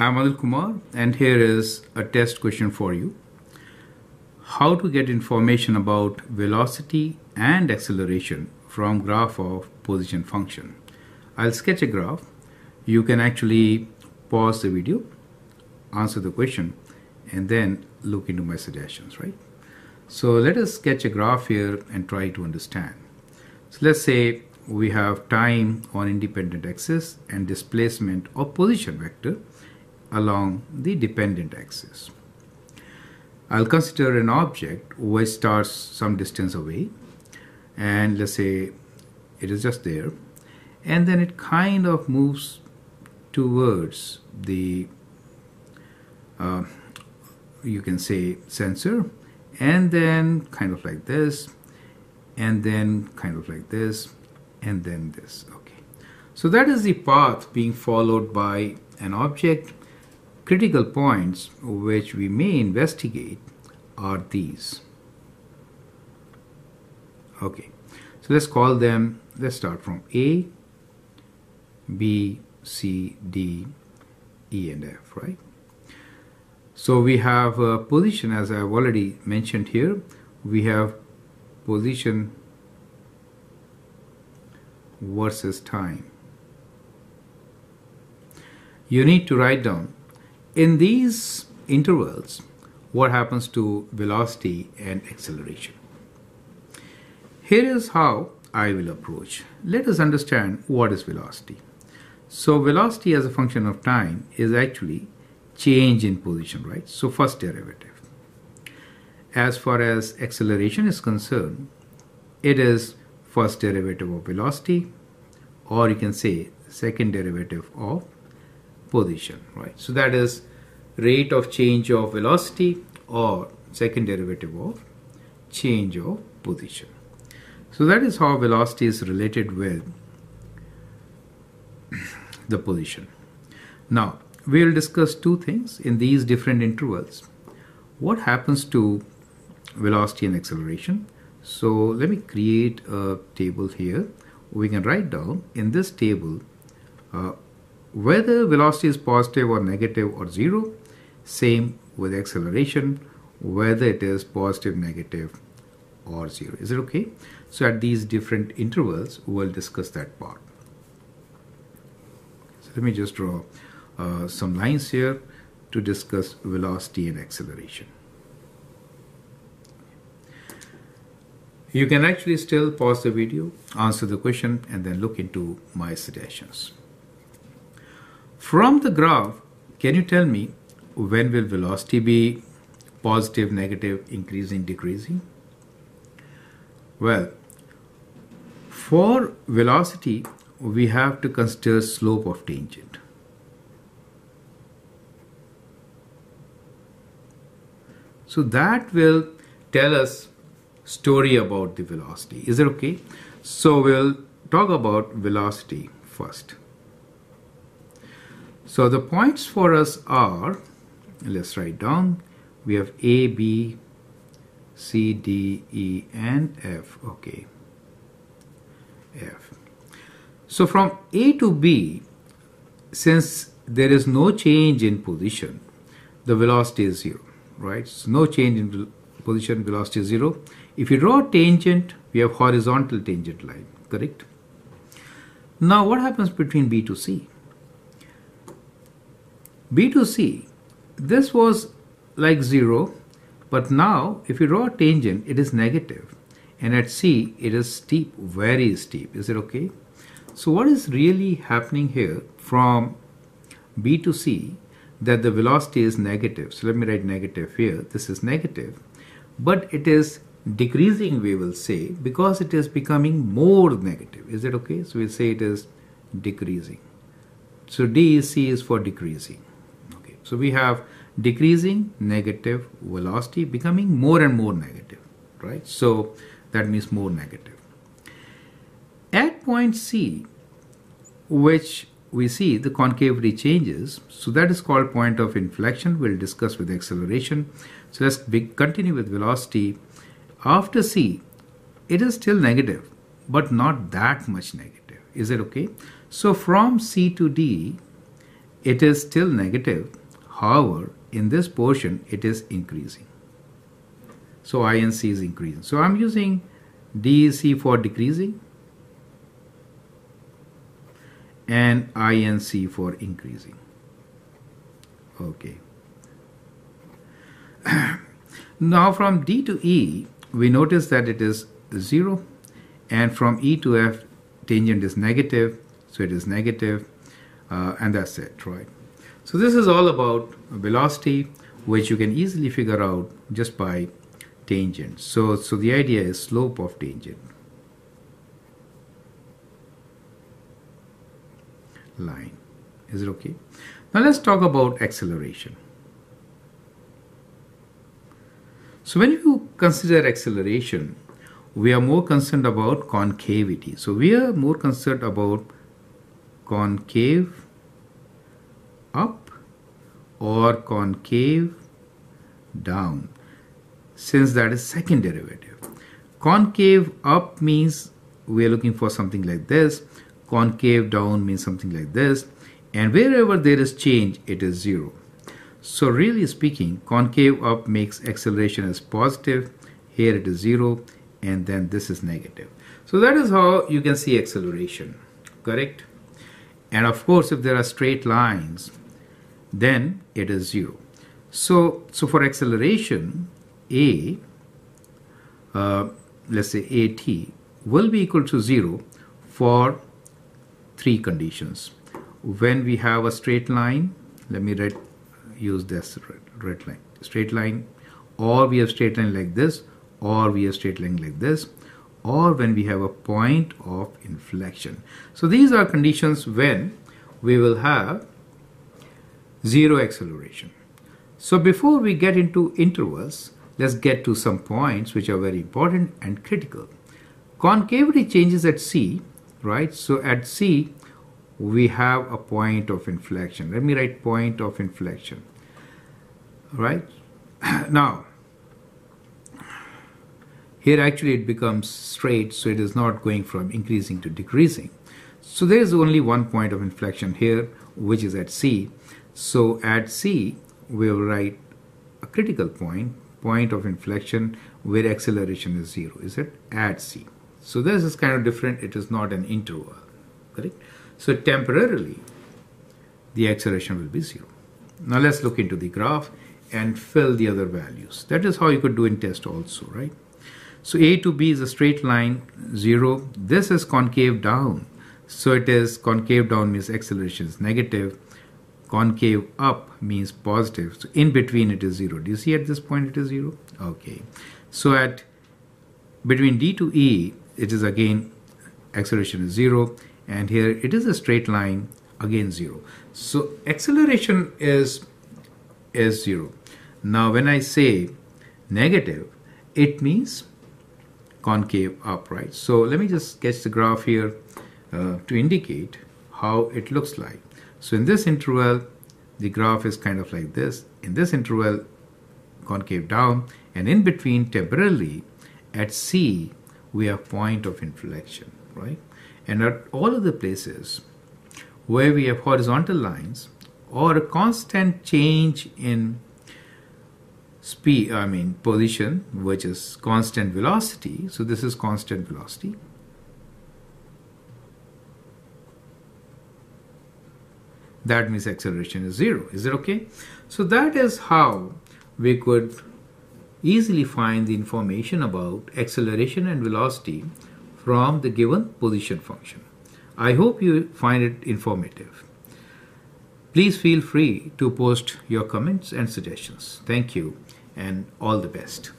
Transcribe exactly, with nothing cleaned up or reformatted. I'm Adil Kumar, and here is a test question for you. How to get information about velocity and acceleration from graph of position function. I'll sketch a graph. You can actually pause the video, answer the question, and then look into my suggestions, right? So let us sketch a graph here and try to understand. So let's say we have time on independent axis and displacement or position vector along the dependent axis. I'll consider an object which starts some distance away, and let's say it is just there, and then it kind of moves towards the uh, you can say sensor, and then kind of like this, and then kind of like this, and then this. Okay, so that is the path being followed by an object. Critical points which we may investigate are these. Okay, so let's call them, let's start from A, B, C, D, E and F, right? So we have a position, as I have already mentioned here, we have position versus time. You need to write down in these intervals what happens to velocity and acceleration. Here is how I will approach. Let us understand what is velocity. So velocity as a function of time is actually change in position, right? So first derivative. As far as acceleration is concerned, it is first derivative of velocity, or you can say second derivative of position, right? So that is rate of change of velocity or second derivative of change of position. So that is how velocity is related with the position. Now we will discuss two things in these different intervals. What happens to velocity and acceleration? So let me create a table here. We can write down in this table uh, whether velocity is positive or negative or zero, same with acceleration, whether it is positive, negative or zero. Is it okay? So at these different intervals, we'll discuss that part. So let me just draw uh, some lines here to discuss velocity and acceleration. You can actually still pause the video, answer the question, and then look into my suggestions. From the graph, can you tell me when will velocity be positive, negative, increasing, decreasing? Well, for velocity, we have to consider slope of tangent. So that will tell us story about the velocity. Is it okay? So we'll talk about velocity first. So the points for us are, let's write down, we have A, B, C, D, E, and F. Okay, F. So from A to B, since there is no change in position, the velocity is zero, right? So no change in position, velocity is zero. If you draw a tangent, we have horizontal tangent line, correct? Now what happens between B to C? B to C, this was like zero, but now if you draw a tangent, it is negative, and at C it is steep, very steep. Is it okay? So what is really happening here from B to C, that the velocity is negative. So let me write negative here. This is negative, but it is decreasing, we will say, because it is becoming more negative. Is it okay? So we'll say it is decreasing. So D E C is for decreasing. So we have decreasing negative velocity becoming more and more negative, right? So that means more negative. At point C, which we see the concavity changes, so that is called point of inflection. We'll discuss with acceleration. So let's be, continue with velocity. After C, it is still negative, but not that much negative. Is it okay? So from C to D, It is still negative, however, in this portion it is increasing. So I N C is increasing. So I'm using D E C for decreasing and I N C for increasing. Okay. Now from D to E, we notice that it is zero, and from E to F, tangent is negative, so it is negative, uh, and that's it, right? So this is all about velocity, which you can easily figure out just by tangent. So, so the idea is slope of tangent line. Is it okay? Now let's talk about acceleration. So when you consider acceleration, we are more concerned about concavity. So we are more concerned about concave up or concave down, since that is second derivative. Concave up means we are looking for something like this. Concave down means something like this. And wherever there is change, it is zero. So really speaking, concave up makes acceleration as positive. Here it is zero, and then this is negative. So that is how you can see acceleration, correct? And of course, if there are straight lines, then it is zero. So, so for acceleration, A, uh, let's say A T, will be equal to zero for three conditions. When we have a straight line, let me write, use this red, red line, straight line, or we have straight line like this, or we have straight line like this, or when we have a point of inflection. So these are conditions when we will have zero acceleration. So before we get into intervals, let's get to some points which are very important and critical. Concavity changes at C, right? So at C, we have a point of inflection. Let me write point of inflection, right? Now, here actually it becomes straight, so it is not going from increasing to decreasing. So there is only one point of inflection here, which is at C. So at C, we will write a critical point, point of inflection where acceleration is zero, is it? At C. So this is kind of different. It is not an interval, correct? So temporarily, the acceleration will be zero. Now let's look into the graph and fill the other values. That is how you could do in test also, right? So A to B is a straight line, zero. This is concave down. So it is concave down means acceleration is negative. Concave up means positive. So in between it is zero. Do you see at this point it is zero? Okay. So at between D to E, it is again acceleration is zero. And here it is a straight line, again zero. So acceleration is, is zero. Now when I say negative, it means concave up, right? So let me just sketch the graph here uh, to indicate how it looks like. So in this interval, the graph is kind of like this. In this interval, concave down, and in between temporarily at C, we have point of inflection, right? And at all of the places where we have horizontal lines or a constant change in speed, I mean position, which is constant velocity. So this is constant velocity. That means acceleration is zero. Is it okay? So that is how we could easily find the information about acceleration and velocity from the given position function. I hope you find it informative. Please feel free to post your comments and suggestions. Thank you and all the best.